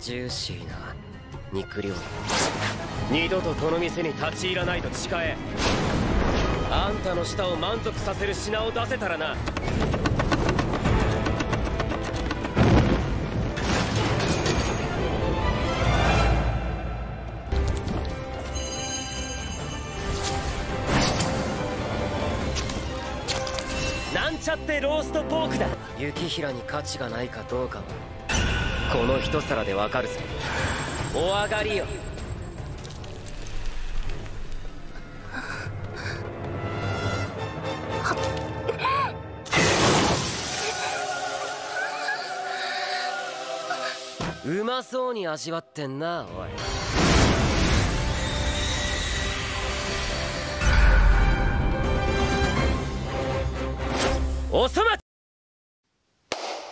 ジューシーな肉料理。二度とこの店に立ち入らないと誓え。あんたの舌を満足させる品を出せたらな。なんちゃってローストポークだ。雪平に価値がないかどうかはこの一皿でわかるぜ。お上がりよ。うまそうに味わってんな、おい。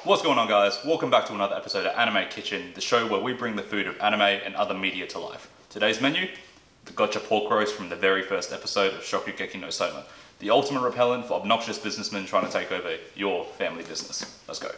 What's going on, guys? Welcome back to another episode of Anime Kitchen, the show where we bring the food of anime and other media to life. Today's menu, the Gotcha Pork Roast from the very first episode of Shokugeki no Soma, the ultimate repellent for obnoxious businessmen trying to take over your family business. Let's go.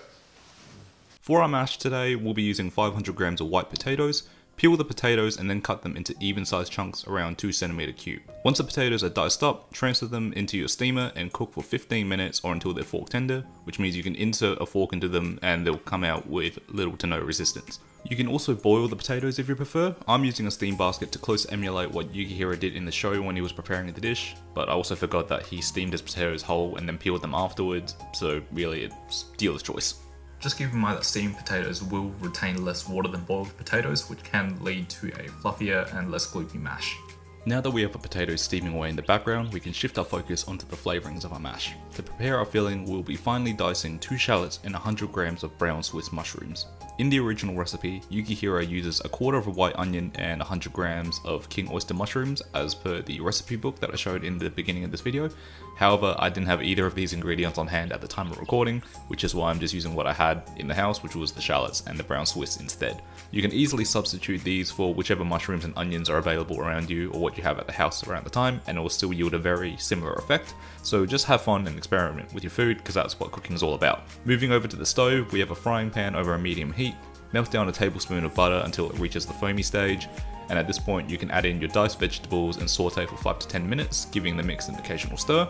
For our mash today, we'll be using 500 grams of white potatoes. Peel the potatoes and then cut them into even-sized chunks around 2 cm cube. Once the potatoes are diced up, transfer them into your steamer and cook for 15 minutes or until they're fork tender, which means you can insert a fork into them and they'll come out with little to no resistance. You can also boil the potatoes if you prefer. I'm using a steam basket to closely emulate what Yukihira did in the show when he was preparing the dish, but I also forgot that he steamed his potatoes whole and then peeled them afterwards, so really it's dealer's choice. Just keep in mind that steamed potatoes will retain less water than boiled potatoes, which can lead to a fluffier and less gloopy mash. Now that we have our potatoes steaming away in the background, we can shift our focus onto the flavourings of our mash. To prepare our filling, we'll be finely dicing 2 shallots and 100 grams of brown Swiss mushrooms. In the original recipe, Yukihira uses 1/4 of a white onion and 100 grams of king oyster mushrooms as per the recipe book that I showed in the beginning of this video. However, I didn't have either of these ingredients on hand at the time of recording, which is why I'm just using what I had in the house, which was the shallots and the brown Swiss instead. You can easily substitute these for whichever mushrooms and onions are available around you or what you have at the house around the time, and it will still yield a very similar effect. So just have fun and experiment with your food, because that's what cooking is all about. Moving over to the stove, we have a frying pan over a medium heat. Melt down a tablespoon of butter until it reaches the foamy stage, and at this point you can add in your diced vegetables and saute for 5 to 10 minutes, giving the mix an occasional stir.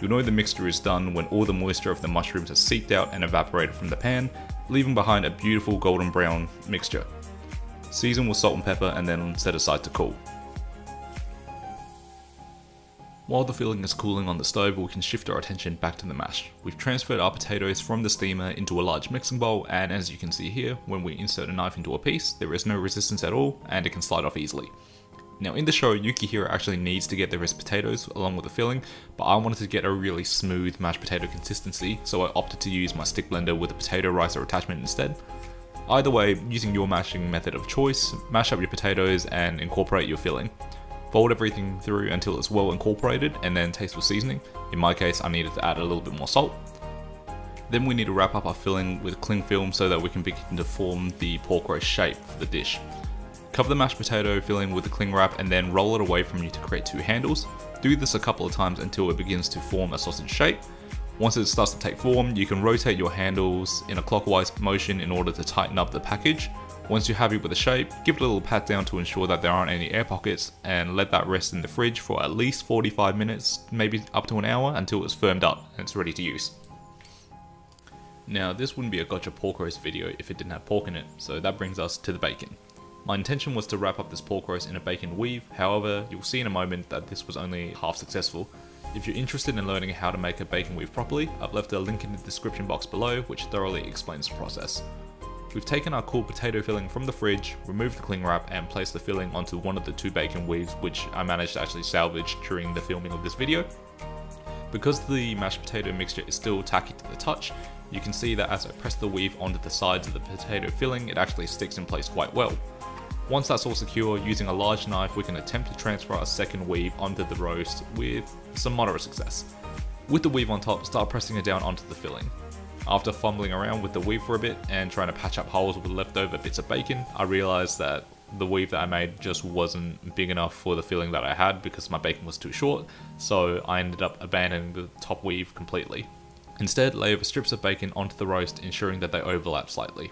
You'll know the mixture is done when all the moisture of the mushrooms has seeped out and evaporated from the pan, leaving behind a beautiful golden brown mixture. Season with salt and pepper and then set aside to cool. While the filling is cooling on the stove, we can shift our attention back to the mash. We've transferred our potatoes from the steamer into a large mixing bowl, and as you can see here, when we insert a knife into a piece, there is no resistance at all and it can slide off easily. Now in the show, Yukihira actually needs to get his potatoes along with the filling, but I wanted to get a really smooth mashed potato consistency, so I opted to use my stick blender with a potato ricer attachment instead. Either way, using your mashing method of choice, mash up your potatoes and incorporate your filling. Fold everything through until it's well incorporated and then taste with seasoning. In my case, I needed to add a little bit more salt. Then we need to wrap up our filling with cling film so that we can begin to form the pork roast shape for the dish. Cover the mashed potato filling with the cling wrap and then roll it away from you to create 2 handles. Do this a couple of times until it begins to form a sausage shape. Once it starts to take form, you can rotate your handles in a clockwise motion in order to tighten up the package. Once you're happy with the shape, give it a little pat down to ensure that there aren't any air pockets and let that rest in the fridge for at least 45 minutes, maybe up to an hour, until it's firmed up and it's ready to use. Now, this wouldn't be a Gotcha Pork Roast video if it didn't have pork in it, so that brings us to the bacon. My intention was to wrap up this pork roast in a bacon weave, however, you'll see in a moment that this was only half successful. If you're interested in learning how to make a bacon weave properly, I've left a link in the description box below which thoroughly explains the process. We've taken our cool potato filling from the fridge, removed the cling wrap and placed the filling onto one of the 2 bacon weaves, which I managed to actually salvage during the filming of this video. Because the mashed potato mixture is still tacky to the touch, you can see that as I press the weave onto the sides of the potato filling, it actually sticks in place quite well. Once that's all secure, using a large knife we can attempt to transfer our 2nd weave onto the roast with some moderate success. With the weave on top, start pressing it down onto the filling. After fumbling around with the weave for a bit and trying to patch up holes with leftover bits of bacon, I realised that the weave that I made just wasn't big enough for the filling that I had because my bacon was too short, so I ended up abandoning the top weave completely. Instead, lay over strips of bacon onto the roast, ensuring that they overlap slightly.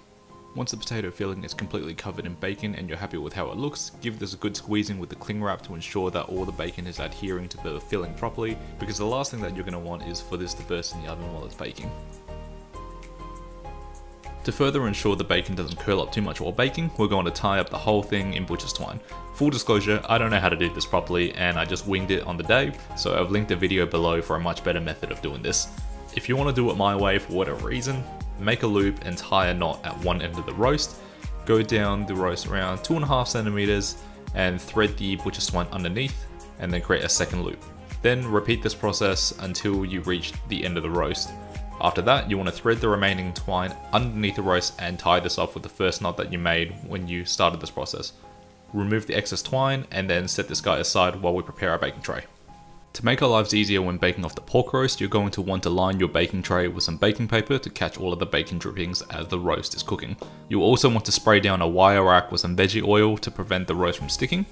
Once the potato filling is completely covered in bacon and you're happy with how it looks, give this a good squeezing with the cling wrap to ensure that all the bacon is adhering to the filling properly, because the last thing that you're going to want is for this to burst in the oven while it's baking. To further ensure the bacon doesn't curl up too much while baking, we're going to tie up the whole thing in butcher's twine. Full disclosure, I don't know how to do this properly and I just winged it on the day, so I've linked a video below for a much better method of doing this. If you want to do it my way for whatever reason, make a loop and tie a knot at one end of the roast, go down the roast around 2.5 centimeters and thread the butcher's twine underneath and then create a second loop. Then repeat this process until you reach the end of the roast. After that, you want to thread the remaining twine underneath the roast and tie this off with the first knot that you made when you started this process. Remove the excess twine and then set this guy aside while we prepare our baking tray. To make our lives easier when baking off the pork roast, you're going to want to line your baking tray with some baking paper to catch all of the bacon drippings as the roast is cooking. You'll also want to spray down a wire rack with some veggie oil to prevent the roast from sticking.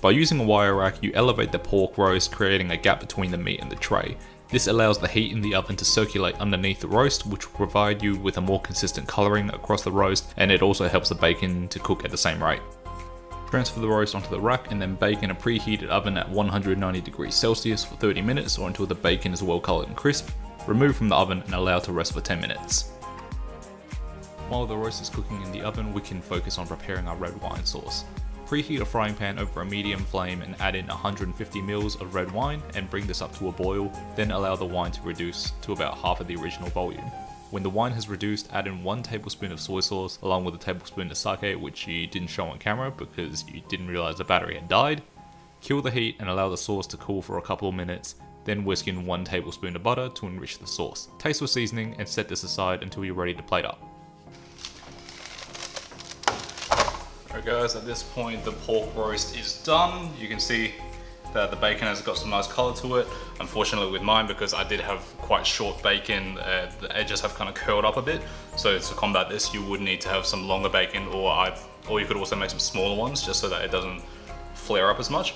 By using a wire rack, you elevate the pork roast, creating a gap between the meat and the tray. This allows the heat in the oven to circulate underneath the roast, which will provide you with a more consistent colouring across the roast, and it also helps the bacon to cook at the same rate. Transfer the roast onto the rack and then bake in a preheated oven at 190 degrees Celsius for 30 minutes or until the bacon is well coloured and crisp. Remove from the oven and allow to rest for 10 minutes. While the roast is cooking in the oven, we can focus on preparing our red wine sauce. Preheat a frying pan over a medium flame and add in 150 ml of red wine and bring this up to a boil, then allow the wine to reduce to about half of the original volume. When the wine has reduced, add in 1 tablespoon of soy sauce along with a tablespoon of sake, which you didn't show on camera because you didn't realise the battery had died. Kill the heat and allow the sauce to cool for a couple of minutes, then whisk in 1 tablespoon of butter to enrich the sauce. Taste with seasoning and set this aside until you're ready to plate up. Alright guys, at this point the pork roast is done. You can see that the bacon has got some nice colour to it. Unfortunately with mine, because I did have quite short bacon, the edges have kind of curled up a bit. So to combat this, you would need to have some longer bacon, or you could also make some smaller ones just so that it doesn't flare up as much.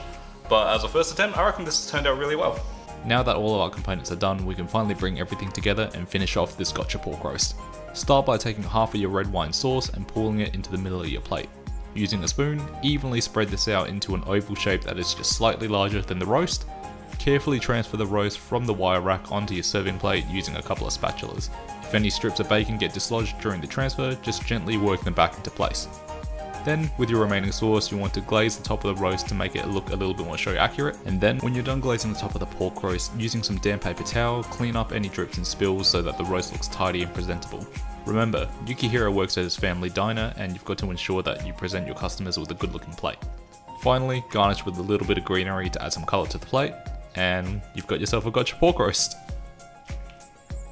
But as a first attempt, I reckon this turned out really well. Now that all of our components are done, we can finally bring everything together and finish off this Gotcha pork roast. Start by taking half of your red wine sauce and pouring it into the middle of your plate. Using a spoon, evenly spread this out into an oval shape that is just slightly larger than the roast. Carefully transfer the roast from the wire rack onto your serving plate using a couple of spatulas. If any strips of bacon get dislodged during the transfer, just gently work them back into place. Then, with your remaining sauce, you want to glaze the top of the roast to make it look a little bit more show accurate, and then, when you're done glazing the top of the pork roast, using some damp paper towel, clean up any drips and spills so that the roast looks tidy and presentable. Remember, Yukihira works at his family diner, and you've got to ensure that you present your customers with a good looking plate. Finally, garnish with a little bit of greenery to add some colour to the plate, and you've got yourself a Gotcha pork roast.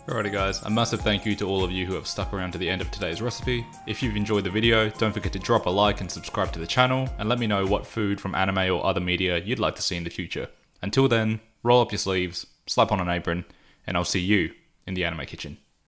Alrighty guys, a massive thank you to all of you who have stuck around to the end of today's recipe. If you've enjoyed the video, don't forget to drop a like and subscribe to the channel, and let me know what food from anime or other media you'd like to see in the future. Until then, roll up your sleeves, slap on an apron, and I'll see you in the Anime Kitchen.